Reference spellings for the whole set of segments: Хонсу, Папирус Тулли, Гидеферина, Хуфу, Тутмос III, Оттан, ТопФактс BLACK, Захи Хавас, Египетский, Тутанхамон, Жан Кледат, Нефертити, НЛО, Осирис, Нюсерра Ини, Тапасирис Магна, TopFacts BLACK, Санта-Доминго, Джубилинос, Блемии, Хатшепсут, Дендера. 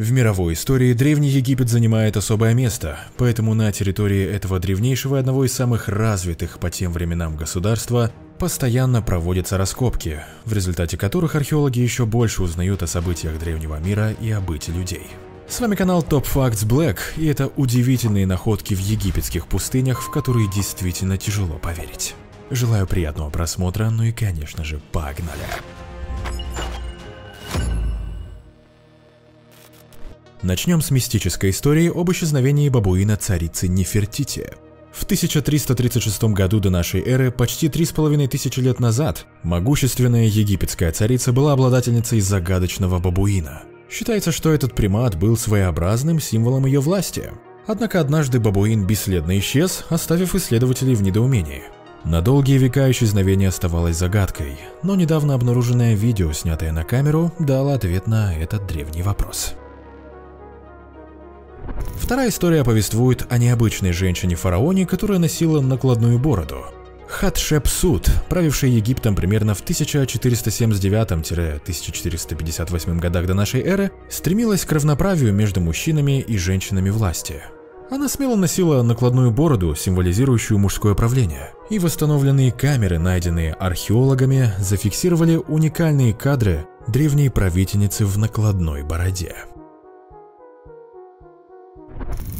В мировой истории Древний Египет занимает особое место, поэтому на территории этого древнейшего и одного из самых развитых по тем временам государства постоянно проводятся раскопки, в результате которых археологи еще больше узнают о событиях древнего мира и о быте людей. С вами канал TopFacts BLACK, и это удивительные находки в египетских пустынях, в которые действительно тяжело поверить. Желаю приятного просмотра, ну и, конечно же, погнали! Начнем с мистической истории об исчезновении бабуина царицы Нефертити. В 1336 году до нашей эры, почти 3500 лет назад, могущественная египетская царица была обладательницей загадочного бабуина. Считается, что этот примат был своеобразным символом ее власти. Однако однажды бабуин бесследно исчез, оставив исследователей в недоумении. На долгие века исчезновение оставалось загадкой, но недавно обнаруженное видео, снятое на камеру, дало ответ на этот древний вопрос. Вторая история повествует о необычной женщине-фараоне, которая носила накладную бороду. Хатшепсут, правивший Египтом примерно в 1479-1458 годах до нашей эры, стремилась к равноправию между мужчинами и женщинами власти. Она смело носила накладную бороду, символизирующую мужское правление, и восстановленные камеры, найденные археологами, зафиксировали уникальные кадры древней правительницы в накладной бороде.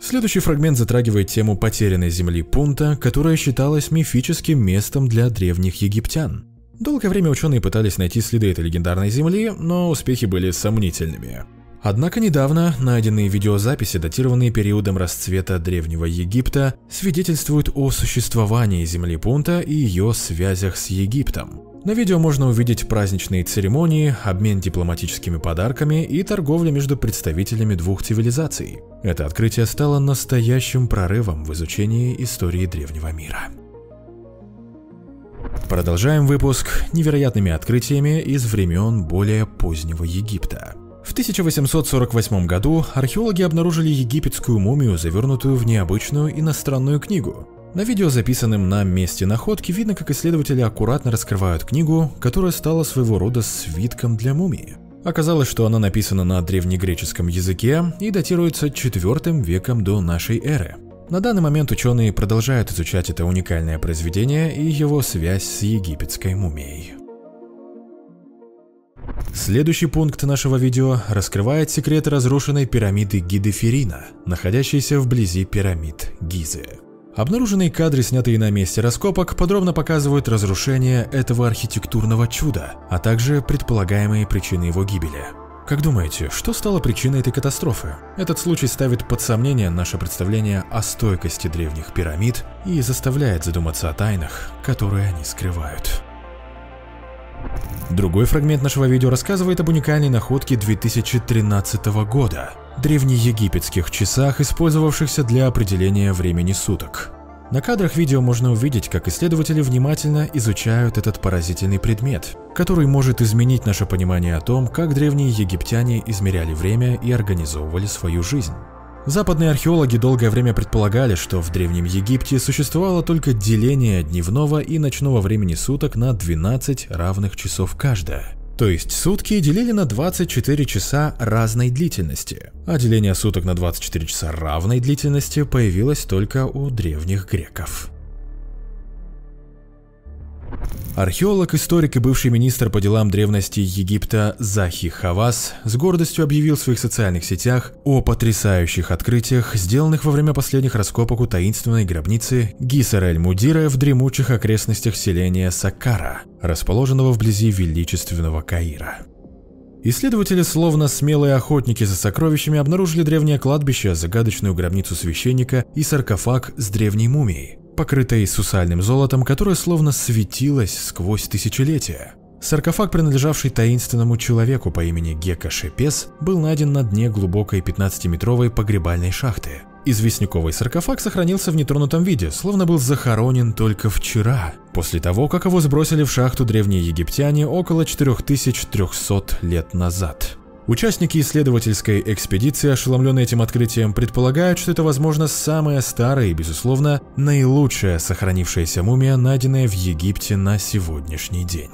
Следующий фрагмент затрагивает тему потерянной земли Пунта, которая считалась мифическим местом для древних египтян. Долгое время ученые пытались найти следы этой легендарной земли, но успехи были сомнительными. Однако недавно найденные видеозаписи, датированные периодом расцвета Древнего Египта, свидетельствуют о существовании земли Пунта и ее связях с Египтом. На видео можно увидеть праздничные церемонии, обмен дипломатическими подарками и торговлю между представителями двух цивилизаций. Это открытие стало настоящим прорывом в изучении истории древнего мира. Продолжаем выпуск невероятными открытиями из времен более позднего Египта. В 1848 году археологи обнаружили египетскую мумию, завернутую в необычную иностранную книгу. На видео, записанном на месте находки, видно, как исследователи аккуратно раскрывают книгу, которая стала своего рода свитком для мумии. Оказалось, что она написана на древнегреческом языке и датируется IV веком до нашей эры. На данный момент ученые продолжают изучать это уникальное произведение и его связь с египетской мумией. Следующий пункт нашего видео раскрывает секрет разрушенной пирамиды Гидеферина, находящейся вблизи пирамид Гизы. Обнаруженные кадры, снятые на месте раскопок, подробно показывают разрушение этого архитектурного чуда, а также предполагаемые причины его гибели. Как думаете, что стало причиной этой катастрофы? Этот случай ставит под сомнение наше представление о стойкости древних пирамид и заставляет задуматься о тайнах, которые они скрывают. Другой фрагмент нашего видео рассказывает об уникальной находке 2013 года – древнеегипетских часах, использовавшихся для определения времени суток. На кадрах видео можно увидеть, как исследователи внимательно изучают этот поразительный предмет, который может изменить наше понимание о том, как древние египтяне измеряли время и организовывали свою жизнь. Западные археологи долгое время предполагали, что в Древнем Египте существовало только деление дневного и ночного времени суток на 12 равных часов каждое. То есть сутки делили на 24 часа разной длительности, а деление суток на 24 часа равной длительности появилось только у древних греков. Археолог, историк и бывший министр по делам древности Египта Захи Хавас с гордостью объявил в своих социальных сетях о потрясающих открытиях, сделанных во время последних раскопок у таинственной гробницы Гисар-эль-Мудира в дремучих окрестностях селения Сакара, расположенного вблизи величественного Каира. Исследователи, словно смелые охотники за сокровищами, обнаружили древнее кладбище, загадочную гробницу священника и саркофаг с древней мумией, покрытой сусальным золотом, которое словно светилось сквозь тысячелетия. Саркофаг, принадлежавший таинственному человеку по имени Гека Шепес, был найден на дне глубокой 15-метровой погребальной шахты. Известняковый саркофаг сохранился в нетронутом виде, словно был захоронен только вчера, после того, как его сбросили в шахту древние египтяне около 4300 лет назад. Участники исследовательской экспедиции, ошеломленные этим открытием, предполагают, что это, возможно, самая старая и, безусловно, наилучшая сохранившаяся мумия, найденная в Египте на сегодняшний день.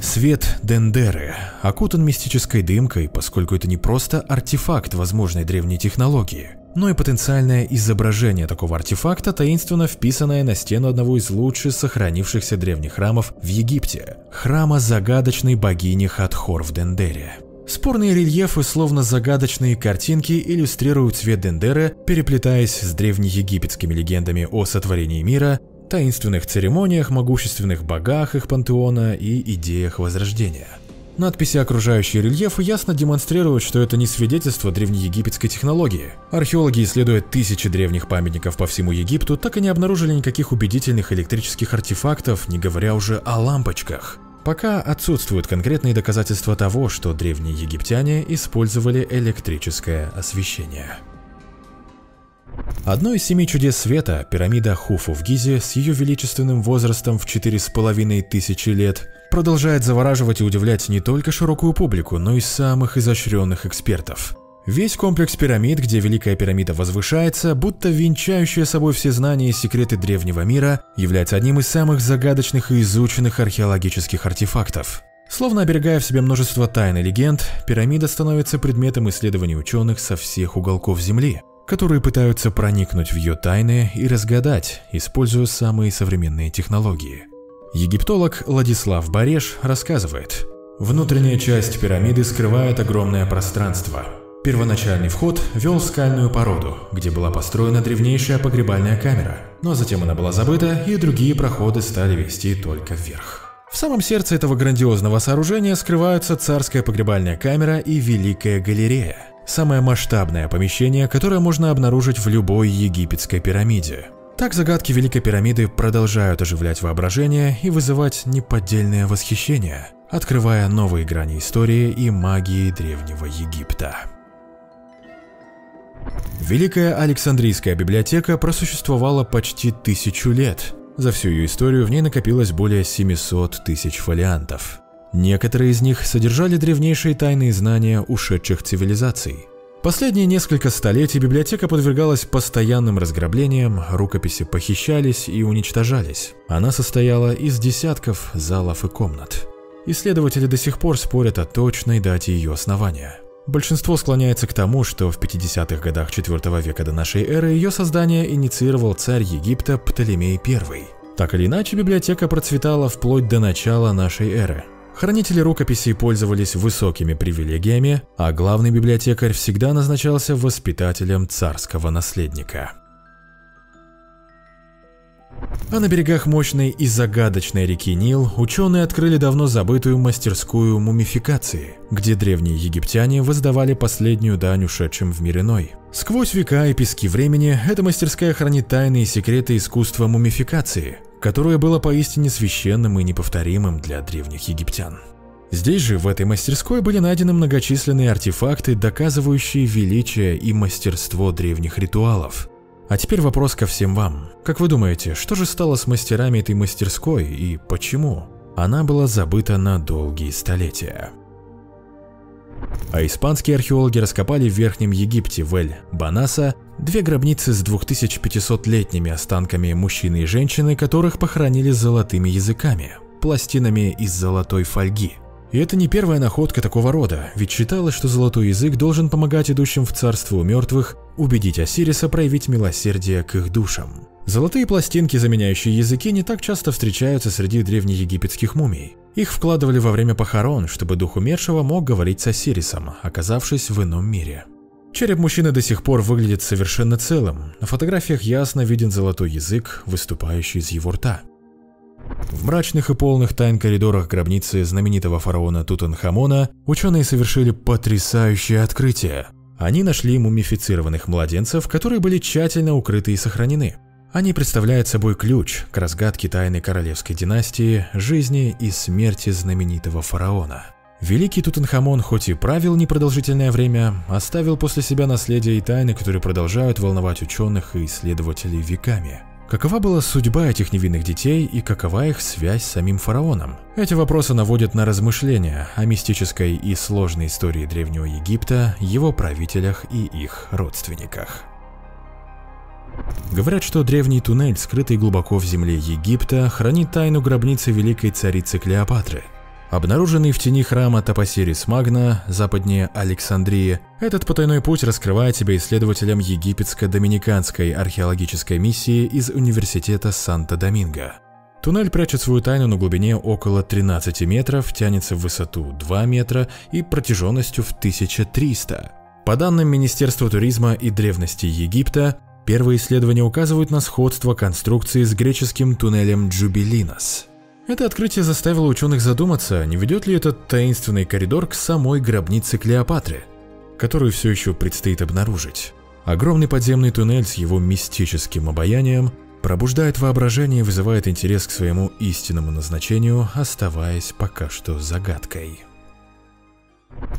Свет Дендеры окутан мистической дымкой, поскольку это не просто артефакт возможной древней технологии, но и потенциальное изображение такого артефакта, таинственно вписанное на стену одного из лучших сохранившихся древних храмов в Египте – храма загадочной богини Хатхор в Дендере. Спорные рельефы, словно загадочные картинки, иллюстрируют свет Дендеры, переплетаясь с древнеегипетскими легендами о сотворении мира, таинственных церемониях, могущественных богах их пантеона и идеях возрождения. Надписи, окружающие рельефы, ясно демонстрируют, что это не свидетельство древнеегипетской технологии. Археологи, исследуя тысячи древних памятников по всему Египту, так и не обнаружили никаких убедительных электрических артефактов, не говоря уже о лампочках. Пока отсутствуют конкретные доказательства того, что древние египтяне использовали электрическое освещение. Одно из 7 чудес света, пирамида Хуфу в Гизе с ее величественным возрастом в 4500 лет, продолжает завораживать и удивлять не только широкую публику, но и самых изощренных экспертов. Весь комплекс пирамид, где Великая пирамида возвышается, будто венчающая собой все знания и секреты древнего мира, является одним из самых загадочных и изученных археологических артефактов. Словно оберегая в себе множество тайн и легенд, пирамида становится предметом исследований ученых со всех уголков Земли, которые пытаются проникнуть в ее тайны и разгадать, используя самые современные технологии. Египтолог Ладислав Бареш рассказывает: «Внутренняя часть пирамиды скрывает огромное пространство. Первоначальный вход вел в скальную породу, где была построена древнейшая погребальная камера, но затем она была забыта, и другие проходы стали вести только вверх». В самом сердце этого грандиозного сооружения скрываются царская погребальная камера и Великая галерея. Самое масштабное помещение, которое можно обнаружить в любой египетской пирамиде. Так загадки Великой пирамиды продолжают оживлять воображение и вызывать неподдельное восхищение, открывая новые грани истории и магии Древнего Египта. Великая Александрийская библиотека просуществовала почти 1000 лет. За всю ее историю в ней накопилось более 700 000 фолиантов. Некоторые из них содержали древнейшие тайные знания ушедших цивилизаций. Последние несколько столетий библиотека подвергалась постоянным разграблениям, рукописи похищались и уничтожались. Она состояла из десятков залов и комнат. Исследователи до сих пор спорят о точной дате ее основания. Большинство склоняется к тому, что в 50-х годах IV века до нашей эры ее создание инициировал царь Египта Птолемей I. Так или иначе, библиотека процветала вплоть до начала нашей эры. Хранители рукописей пользовались высокими привилегиями, а главный библиотекарь всегда назначался воспитателем царского наследника. А на берегах мощной и загадочной реки Нил ученые открыли давно забытую мастерскую мумификации, где древние египтяне воздавали последнюю дань ушедшим в мир иной. Сквозь века и пески времени эта мастерская хранит тайные секреты искусства мумификации, которое было поистине священным и неповторимым для древних египтян. Здесь же, в этой мастерской, были найдены многочисленные артефакты, доказывающие величие и мастерство древних ритуалов. А теперь вопрос ко всем вам. Как вы думаете, что же стало с мастерами этой мастерской и почему она была забыта на долгие столетия? А испанские археологи раскопали в Верхнем Египте в Эль-Банаса две гробницы с 2500-летними останками мужчины и женщины, которых похоронили золотыми языками, пластинами из золотой фольги. И это не первая находка такого рода, ведь считалось, что золотой язык должен помогать идущим в царство мертвых убедить Осириса проявить милосердие к их душам. Золотые пластинки, заменяющие языки, не так часто встречаются среди древнеегипетских мумий. Их вкладывали во время похорон, чтобы дух умершего мог говорить с Осирисом, оказавшись в ином мире. Череп мужчины до сих пор выглядит совершенно целым. На фотографиях ясно виден золотой язык, выступающий из его рта. В мрачных и полных тайн коридорах гробницы знаменитого фараона Тутанхамона ученые совершили потрясающее открытие. Они нашли мумифицированных младенцев, которые были тщательно укрыты и сохранены. Они представляют собой ключ к разгадке тайны королевской династии, жизни и смерти знаменитого фараона. Великий Тутанхамон, хоть и правил непродолжительное время, оставил после себя наследие и тайны, которые продолжают волновать ученых и исследователей веками. Какова была судьба этих невинных детей и какова их связь с самим фараоном? Эти вопросы наводят на размышления о мистической и сложной истории Древнего Египта, его правителях и их родственниках. Говорят, что древний туннель, скрытый глубоко в земле Египта, хранит тайну гробницы великой царицы Клеопатры. Обнаруженный в тени храма Тапасирис Магна, западнее Александрии, этот потайной путь раскрывает себя исследователям египетско-доминиканской археологической миссии из университета Санта-Доминго. Туннель прячет свою тайну на глубине около 13 метров, тянется в высоту 2 метра и протяженностью в 1300. По данным Министерства туризма и древности Египта, первые исследования указывают на сходство конструкции с греческим туннелем Джубилинос. Это открытие заставило ученых задуматься, не ведет ли этот таинственный коридор к самой гробнице Клеопатры, которую все еще предстоит обнаружить. Огромный подземный туннель с его мистическим обаянием пробуждает воображение и вызывает интерес к своему истинному назначению, оставаясь пока что загадкой.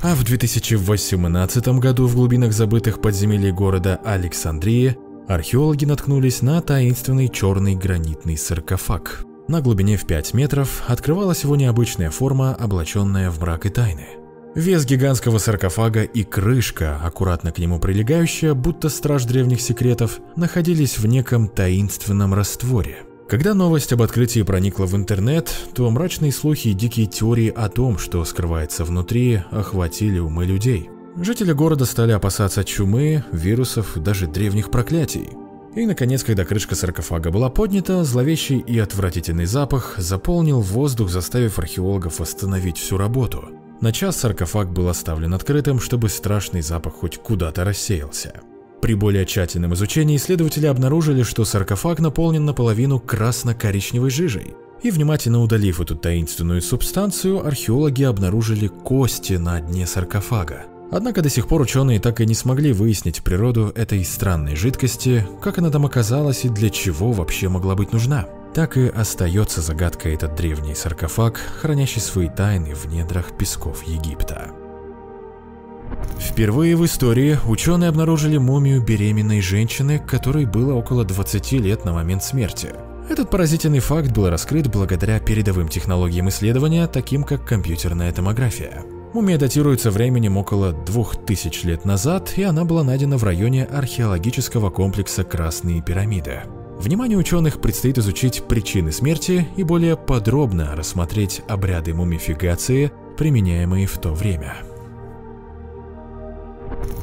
А в 2018 году в глубинах забытых подземелий города Александрии археологи наткнулись на таинственный черный гранитный саркофаг. На глубине в 5 метров открывалась его необычная форма, облаченная в мрак и тайны. Вес гигантского саркофага и крышка, аккуратно к нему прилегающая, будто страж древних секретов, находились в неком таинственном растворе. Когда новость об открытии проникла в интернет, то мрачные слухи и дикие теории о том, что скрывается внутри, охватили умы людей. Жители города стали опасаться чумы, вирусов, даже древних проклятий. И, наконец, когда крышка саркофага была поднята, зловещий и отвратительный запах заполнил воздух, заставив археологов остановить всю работу. На час саркофаг был оставлен открытым, чтобы страшный запах хоть куда-то рассеялся. При более тщательном изучении исследователи обнаружили, что саркофаг наполнен наполовину красно-коричневой жижей. И, внимательно удалив эту таинственную субстанцию, археологи обнаружили кости на дне саркофага. Однако до сих пор ученые так и не смогли выяснить природу этой странной жидкости, как она там оказалась и для чего вообще могла быть нужна. Так и остается загадкой этот древний саркофаг, хранящий свои тайны в недрах песков Египта. Впервые в истории ученые обнаружили мумию беременной женщины, которой было около 20 лет на момент смерти. Этот поразительный факт был раскрыт благодаря передовым технологиям исследования, таким как компьютерная томография. Мумия датируется временем около 2000 лет назад, и она была найдена в районе археологического комплекса Красные пирамиды. Вниманию ученых предстоит изучить причины смерти и более подробно рассмотреть обряды мумификации, применяемые в то время.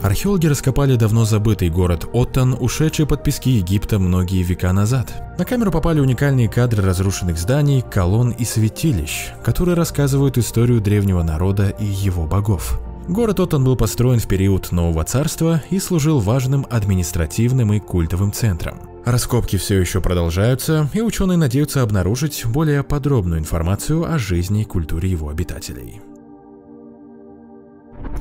Археологи раскопали давно забытый город Оттан, ушедший под пески Египта многие века назад. На камеру попали уникальные кадры разрушенных зданий, колонн и святилищ, которые рассказывают историю древнего народа и его богов. Город Оттан был построен в период Нового Царства и служил важным административным и культовым центром. Раскопки все еще продолжаются, и ученые надеются обнаружить более подробную информацию о жизни и культуре его обитателей.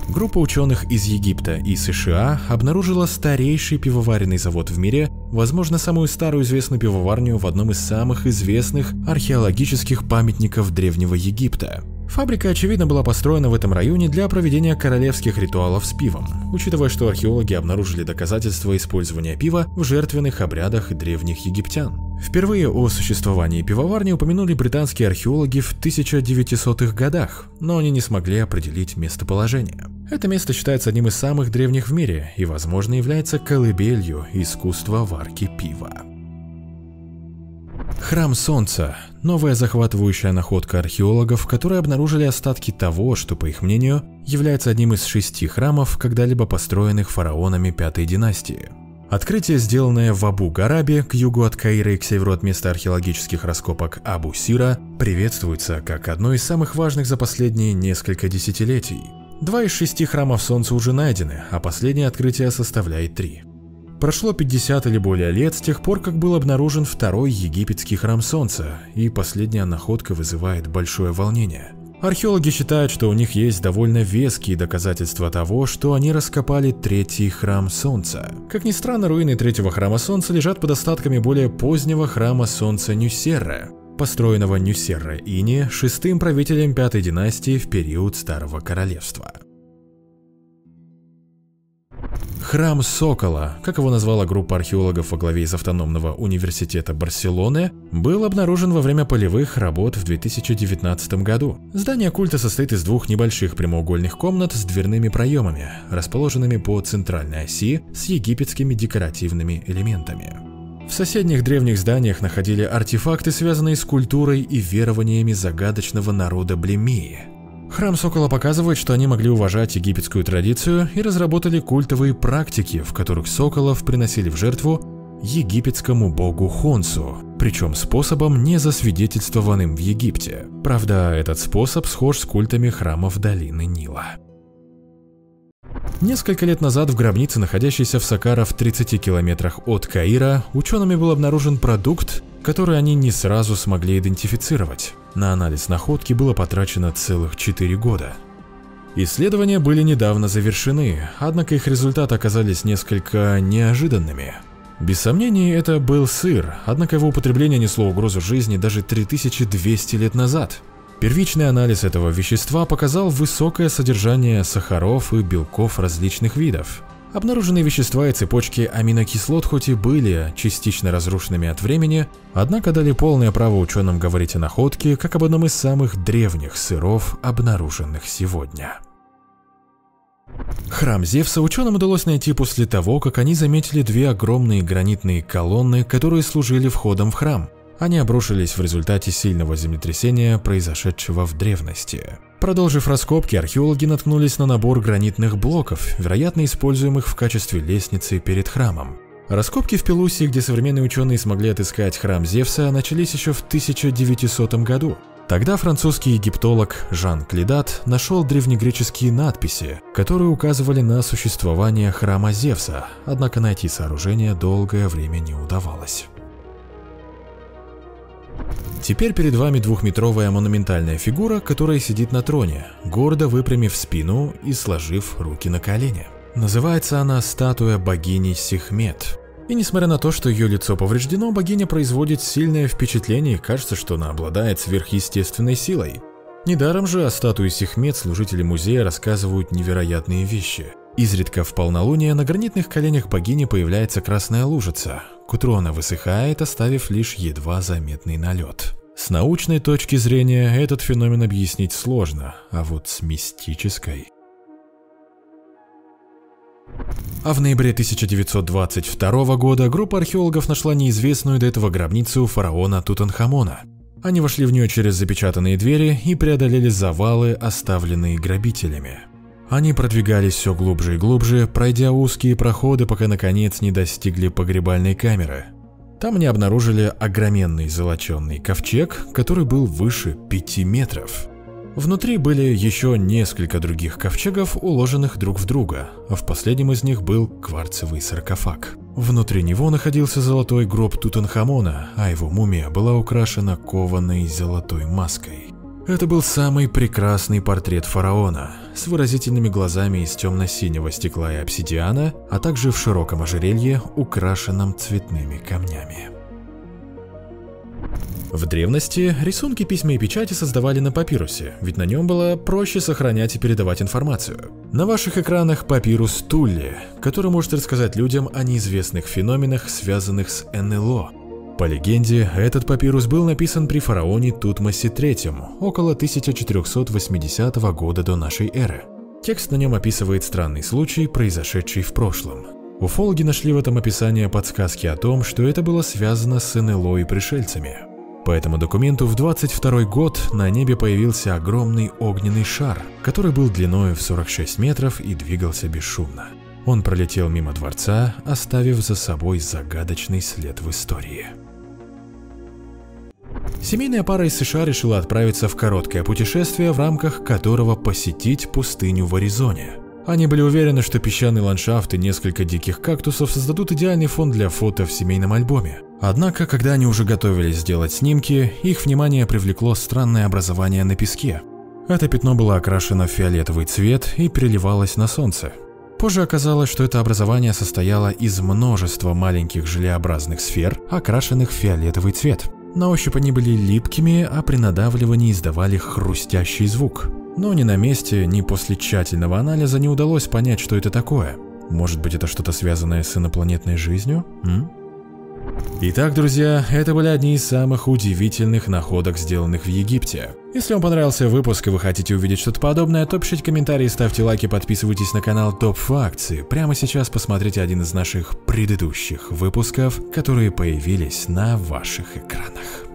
Группа ученых из Египта и США обнаружила старейший пивоваренный завод в мире, возможно, самую старую известную пивоварню в одном из самых известных археологических памятников Древнего Египта. Фабрика, очевидно, была построена в этом районе для проведения королевских ритуалов с пивом, учитывая, что археологи обнаружили доказательства использования пива в жертвенных обрядах древних египтян. Впервые о существовании пивоварни упомянули британские археологи в 1900-х годах, но они не смогли определить местоположение. Это место считается одним из самых древних в мире и, возможно, является колыбелью искусства варки пива. Храм Солнца – новая захватывающая находка археологов, которые обнаружили остатки того, что, по их мнению, является одним из 6 храмов, когда-либо построенных фараонами Пятой династии. Открытие, сделанное в Абу-Гарабе, к югу от Каира и к северу от места археологических раскопок Абу-Сира, приветствуется как одно из самых важных за последние несколько десятилетий. 2 из 6 храмов Солнца уже найдены, а последнее открытие составляет 3. Прошло 50 или более лет с тех пор, как был обнаружен второй египетский храм Солнца, и последняя находка вызывает большое волнение. Археологи считают, что у них есть довольно веские доказательства того, что они раскопали третий храм Солнца. Как ни странно, руины третьего храма Солнца лежат под остатками более позднего храма Солнца Нюсерра, построенного Нюсерра Ини, 6-м правителем Пятой династии в период Старого Королевства. Храм Сокола, как его назвала группа археологов во главе из Автономного университета Барселоны, был обнаружен во время полевых работ в 2019 году. Здание культа состоит из 2 небольших прямоугольных комнат с дверными проемами, расположенными по центральной оси с египетскими декоративными элементами. В соседних древних зданиях находили артефакты, связанные с культурой и верованиями загадочного народа Блемии. Храм Сокола показывает, что они могли уважать египетскую традицию и разработали культовые практики, в которых соколов приносили в жертву египетскому богу Хонсу, причем способом, не засвидетельствованным в Египте. Правда, этот способ схож с культами храмов долины Нила. Несколько лет назад в гробнице, находящейся в Сакара в 30 километрах от Каира, учеными был обнаружен продукт, который они не сразу смогли идентифицировать. На анализ находки было потрачено целых 4 года. Исследования были недавно завершены, однако их результаты оказались несколько неожиданными. Без сомнений, это был сыр, однако его употребление несло угрозу жизни даже 3200 лет назад. Первичный анализ этого вещества показал высокое содержание сахаров и белков различных видов. Обнаруженные вещества и цепочки аминокислот хоть и были частично разрушенными от времени, однако дали полное право ученым говорить о находке как об одном из самых древних сыров, обнаруженных сегодня. Храм Зевса ученым удалось найти после того, как они заметили две огромные гранитные колонны, которые служили входом в храм. Они обрушились в результате сильного землетрясения, произошедшего в древности. Продолжив раскопки, археологи наткнулись на набор гранитных блоков, вероятно используемых в качестве лестницы перед храмом. Раскопки в Пелусии, где современные ученые смогли отыскать храм Зевса, начались еще в 1900 году. Тогда французский египтолог Жан Кледат нашел древнегреческие надписи, которые указывали на существование храма Зевса, однако найти сооружение долгое время не удавалось. Теперь перед вами двухметровая монументальная фигура, которая сидит на троне, гордо выпрямив спину и сложив руки на колени. Называется она статуя богини Сехмет. И несмотря на то, что ее лицо повреждено, богиня производит сильное впечатление и кажется, что она обладает сверхъестественной силой. Недаром же о статуе Сехмет служители музея рассказывают невероятные вещи. Изредка в полнолуние на гранитных коленях богини появляется красная лужица. К утру она высыхает, оставив лишь едва заметный налет. С научной точки зрения этот феномен объяснить сложно, а вот с мистической… А в ноябре 1922 года группа археологов нашла неизвестную до этого гробницу фараона Тутанхамона. Они вошли в нее через запечатанные двери и преодолели завалы, оставленные грабителями. Они продвигались все глубже и глубже, пройдя узкие проходы, пока наконец не достигли погребальной камеры. Там они обнаружили огроменный золоченный ковчег, который был выше 5 метров. Внутри были еще несколько других ковчегов, уложенных друг в друга, а в последнем из них был кварцевый саркофаг. Внутри него находился золотой гроб Тутанхамона, а его мумия была украшена кованой золотой маской. Это был самый прекрасный портрет фараона, с выразительными глазами из темно-синего стекла и обсидиана, а также в широком ожерелье, украшенном цветными камнями. В древности рисунки, письма и печати создавали на папирусе, ведь на нем было проще сохранять и передавать информацию. На ваших экранах папирус Тулли, который может рассказать людям о неизвестных феноменах, связанных с НЛО. По легенде, этот папирус был написан при фараоне Тутмосе III около 1480 года до нашей эры. Текст на нем описывает странный случай, произошедший в прошлом. Уфологи нашли в этом описании подсказки о том, что это было связано с НЛО и пришельцами. По этому документу в 22 год на небе появился огромный огненный шар, который был длиной в 46 метров и двигался бесшумно. Он пролетел мимо дворца, оставив за собой загадочный след в истории. Семейная пара из США решила отправиться в короткое путешествие, в рамках которого посетить пустыню в Аризоне. Они были уверены, что песчаный ландшафт и несколько диких кактусов создадут идеальный фон для фото в семейном альбоме. Однако, когда они уже готовились сделать снимки, их внимание привлекло странное образование на песке. Это пятно было окрашено в фиолетовый цвет и переливалось на солнце. Позже оказалось, что это образование состояло из множества маленьких желеобразных сфер, окрашенных в фиолетовый цвет. На ощупь они были липкими, а при надавливании издавали хрустящий звук. Но ни на месте, ни после тщательного анализа не удалось понять, что это такое. Может быть, это что-то связанное с инопланетной жизнью? Итак, друзья, это были одни из самых удивительных находок, сделанных в Египте. Если вам понравился выпуск и вы хотите увидеть что-то подобное, то пишите комментарии, ставьте лайки, подписывайтесь на канал Топ Факты. Прямо сейчас посмотрите один из наших предыдущих выпусков, которые появились на ваших экранах.